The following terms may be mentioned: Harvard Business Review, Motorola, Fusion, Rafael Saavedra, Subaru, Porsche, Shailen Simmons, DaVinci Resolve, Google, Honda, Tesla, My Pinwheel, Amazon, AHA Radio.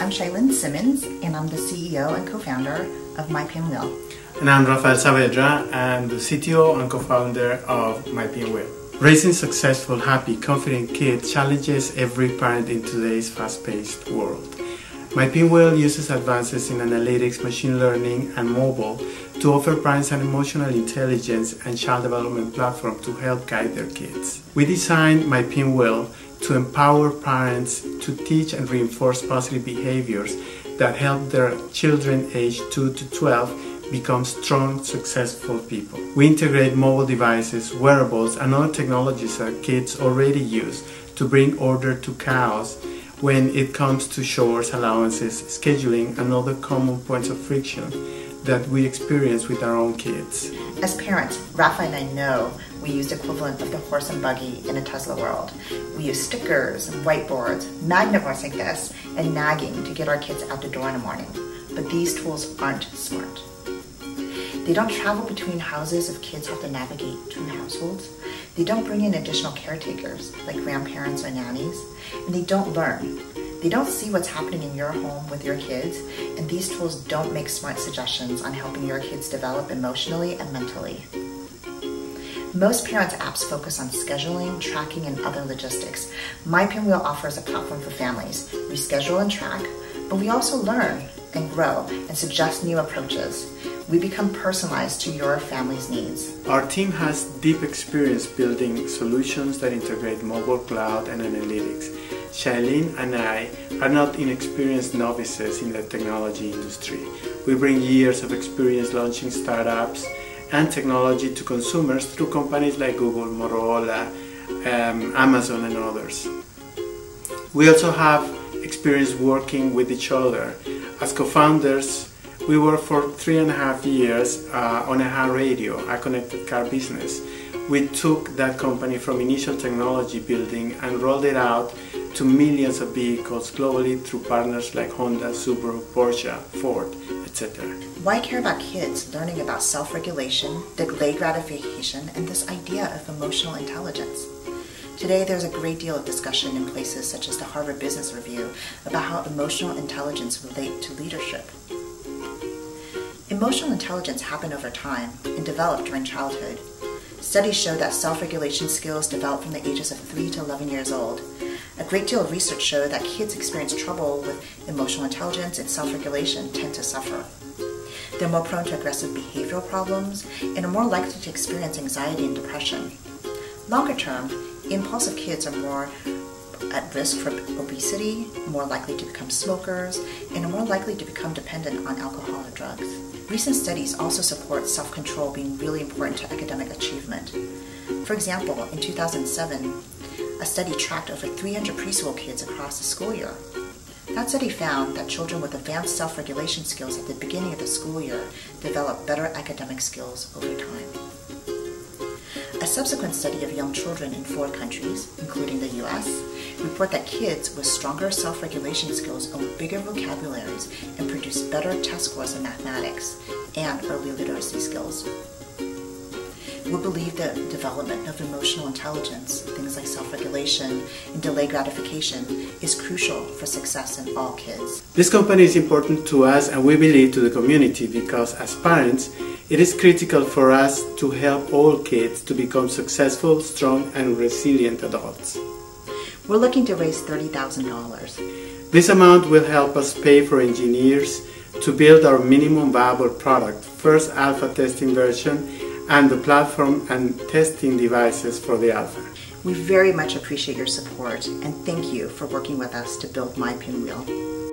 I'm Shailen Simmons, and I'm the CEO and co-founder of My Pinwheel. And I'm Rafael Saavedra, and the CTO and co-founder of My Pinwheel. Raising successful, happy, confident kids challenges every parent in today's fast-paced world. My Pinwheel uses advances in analytics, machine learning, and mobile to offer parents an emotional intelligence and child development platform to help guide their kids. We designed My Pinwheel to empower parents to teach and reinforce positive behaviors that help their children aged 2 to 12 become strong, successful people. We integrate mobile devices, wearables, and other technologies that kids already use to bring order to chaos when it comes to chores, allowances, scheduling, and other common points of friction that we experience with our own kids. As parents, Rafa and I know we used equivalent of the horse and buggy in a Tesla world. We used stickers, whiteboards, magnets like this, and nagging to get our kids out the door in the morning. But these tools aren't smart. They don't travel between houses if kids have to navigate two households. They don't bring in additional caretakers, like grandparents or nannies. And they don't learn. They don't see what's happening in your home with your kids. And these tools don't make smart suggestions on helping your kids develop emotionally and mentally. Most parents' apps focus on scheduling, tracking, and other logistics. My Pinwheel offers a platform for families. We schedule and track, but we also learn and grow and suggest new approaches. We become personalized to your family's needs. Our team has deep experience building solutions that integrate mobile, cloud, and analytics. Shailen and I are not inexperienced novices in the technology industry. We bring years of experience launching startups and technology to consumers through companies like Google, Motorola, Amazon, and others. We also have experience working with each other. As co-founders, we worked for 3.5 years on AHA Radio, a connected car business. We took that company from initial technology building and rolled it out to millions of vehicles globally through partners like Honda, Subaru, Porsche, Ford, etc. Why care about kids learning about self-regulation, delayed gratification, and this idea of emotional intelligence? Today, there's a great deal of discussion in places such as the Harvard Business Review about how emotional intelligence relates to leadership. Emotional intelligence happens over time and developed during childhood. Studies show that self-regulation skills develop from the ages of 3 to 11 years old. A great deal of research showed that kids experience trouble with emotional intelligence and self-regulation tend to suffer. They're more prone to aggressive behavioral problems and are more likely to experience anxiety and depression. Longer term, impulsive kids are more at risk for obesity, more likely to become smokers, and are more likely to become dependent on alcohol or drugs. Recent studies also support self-control being really important to academic achievement. For example, in 2007, a study tracked over 300 preschool kids across the school year. That study found that children with advanced self-regulation skills at the beginning of the school year develop better academic skills over time. A subsequent study of young children in 4 countries, including the US, report that kids with stronger self-regulation skills own bigger vocabularies and produce better test scores in mathematics and early literacy skills. We believe the development of emotional intelligence, things like self-regulation and delayed gratification, is crucial for success in all kids. This company is important to us, and we believe to the community, because as parents, it is critical for us to help all kids to become successful, strong, and resilient adults. We're looking to raise $30,000. This amount will help us pay for engineers to build our minimum viable product, first alpha testing version, and the platform and testing devices for the alpha. We very much appreciate your support, and thank you for working with us to build My Pinwheel.